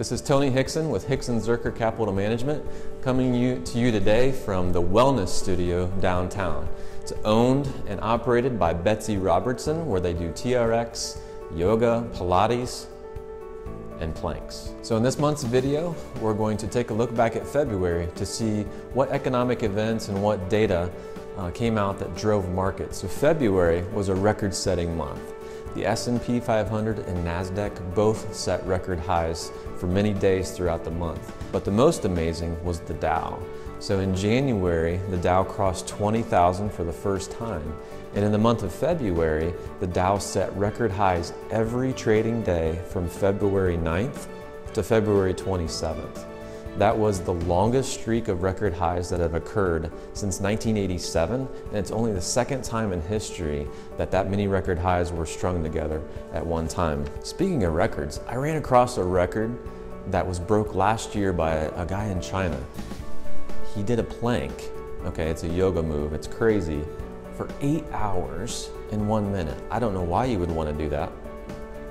This is Tony Hixon with Hixon Zuercher Capital Management coming to you today from the Wellness Studio downtown. It's owned and operated by Betsy Robertson, where they do TRX, yoga, Pilates, and planks. So in this month's video, we're going to take a look back at February to see what economic events and what data came out that drove markets. So February was a record-setting month. The S&P 500 and NASDAQ both set record highs for many days throughout the month. But the most amazing was the Dow. So in January, the Dow crossed 20,000 for the first time. And in the month of February, the Dow set record highs every trading day from February 9th to February 27th. That was the longest streak of record highs that have occurred since 1987, and it's only the second time in history that many record highs were strung together at one time. Speaking of records, I ran across a record that was broke last year by a guy in China. He did a plank, okay, it's a yoga move, it's crazy, for 8 hours in 1 minute. I don't know why you would want to do that.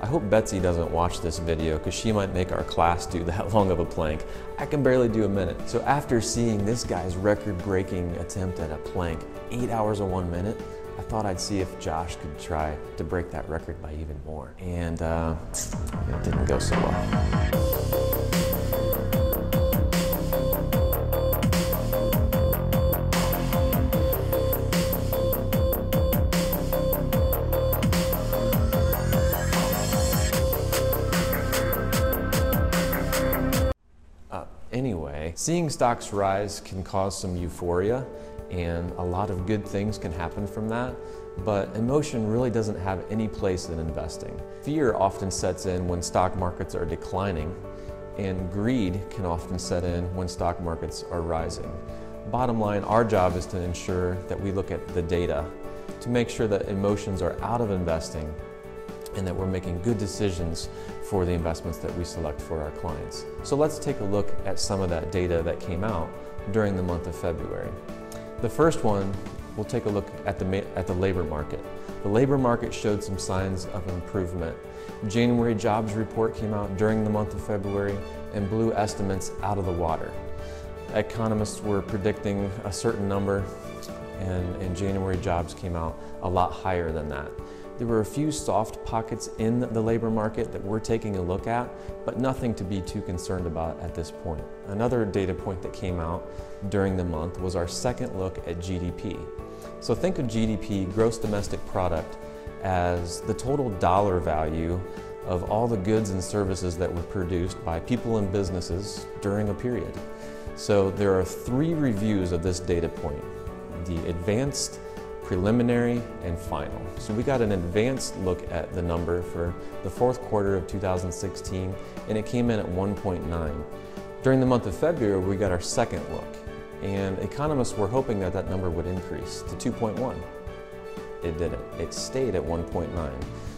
I hope Betsy doesn't watch this video because she might make our class do that long of a plank. I can barely do a minute. So after seeing this guy's record-breaking attempt at a plank, 8 hours and 1 minute, I thought I'd see if Josh could try to break that record by even more. And it didn't go so well. Anyway, seeing stocks rise can cause some euphoria, and a lot of good things can happen from that, but emotion really doesn't have any place in investing. Fear often sets in when stock markets are declining, and greed can often set in when stock markets are rising. Bottom line, our job is to ensure that we look at the data to make sure that emotions are out of investing and that we're making good decisions for the investments that we select for our clients. So let's take a look at some of that data that came out during the month of February. The first one, we'll take a look at the labor market. The labor market showed some signs of improvement. January jobs report came out during the month of February and blew estimates out of the water. Economists were predicting a certain number, and January jobs came out a lot higher than that. There were a few soft pockets in the labor market that we're taking a look at, but nothing to be too concerned about at this point. Another data point that came out during the month was our second look at GDP. So think of GDP, gross domestic product, as the total dollar value of all the goods and services that were produced by people and businesses during a period. So there are three reviews of this data point: the advanced, preliminary, and final. So we got an advanced look at the number for the fourth quarter of 2016, and it came in at 1.9. During the month of February, we got our second look, and economists were hoping that that number would increase to 2.1. It didn't. It stayed at 1.9.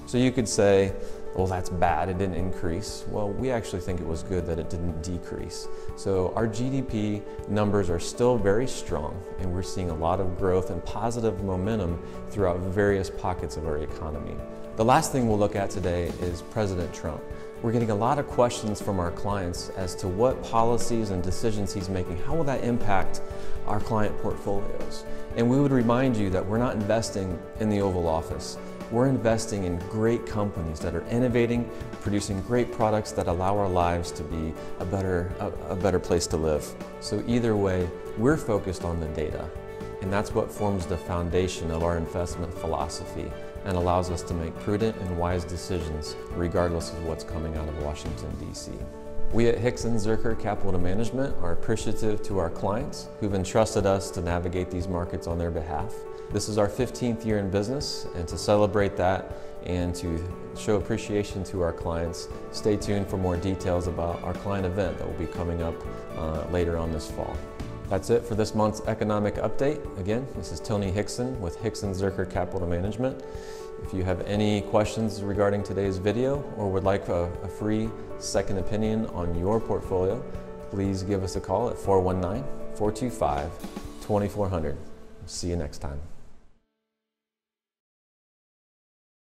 So you could say, well, that's bad, it didn't increase. Well, we actually think it was good that it didn't decrease. So our GDP numbers are still very strong, and we're seeing a lot of growth and positive momentum throughout various pockets of our economy. The last thing we'll look at today is President Trump. We're getting a lot of questions from our clients as to what policies and decisions he's making. How will that impact our client portfolios? And we would remind you that we're not investing in the Oval Office. We're investing in great companies that are innovating, producing great products that allow our lives to be a better place to live. So either way, we're focused on the data, and that's what forms the foundation of our investment philosophy and allows us to make prudent and wise decisions regardless of what's coming out of Washington, D.C. We at Hixon Zuercher Capital Management are appreciative to our clients who've entrusted us to navigate these markets on their behalf. This is our 15th year in business, and to celebrate that and to show appreciation to our clients, stay tuned for more details about our client event that will be coming up later on this fall. That's it for this month's economic update. Again, this is Tony Hixon with Hixon Zuercher Capital Management. If you have any questions regarding today's video or would like a free second opinion on your portfolio, please give us a call at 419-425-2400. See you next time.